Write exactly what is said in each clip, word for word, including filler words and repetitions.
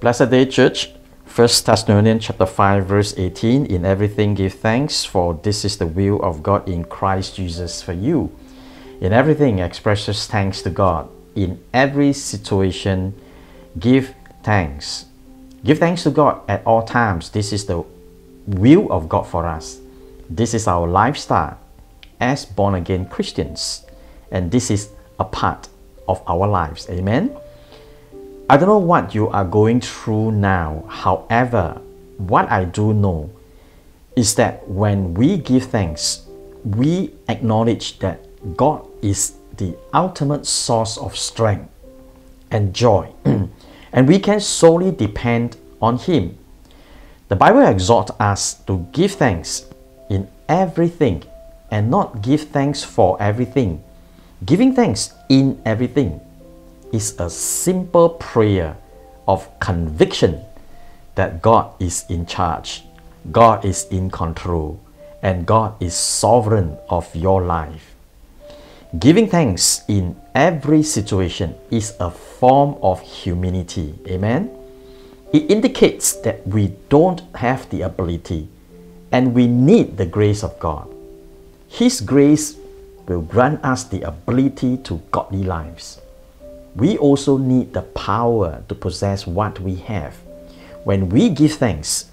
Blessed Day Church, First Thessalonians chapter five, verse eighteen, in everything give thanks, for this is the will of God in Christ Jesus for you. In everything expresses thanks to God. In every situation, give thanks. Give thanks to God at all times. This is the will of God for us. This is our lifestyle as born-again Christians. And this is a part of our lives. Amen. I don't know what you are going through now. However, what I do know is that when we give thanks, we acknowledge that God is the ultimate source of strength and joy, and we can solely depend on Him. The Bible exhorts us to give thanks in everything and not give thanks for everything. Giving thanks in everything is a simple prayer of conviction that God is in charge, God is in control, and God is sovereign of your life. Giving thanks in every situation is a form of humility. Amen. It indicates that we don't have the ability and we need the grace of God. His grace will grant us the ability to godly lives. We also need the power to possess what we have. When we give thanks,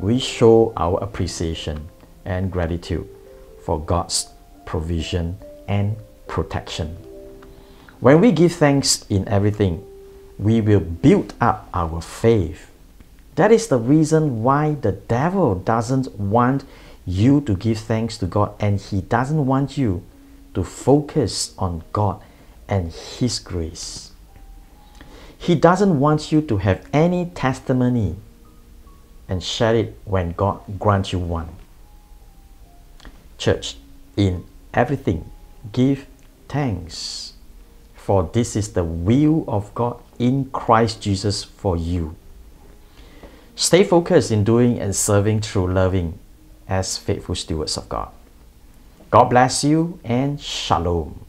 we show our appreciation and gratitude for God's provision and protection. When we give thanks in everything, we will build up our faith. That is the reason why the devil doesn't want you to give thanks to God, and he doesn't want you to focus on God and His grace. He doesn't want you to have any testimony and share it when God grants you one. Church, in everything give thanks, for this is the will of God in Christ Jesus for you. Stay focused in doing and serving through loving as faithful stewards of God. God bless you and shalom.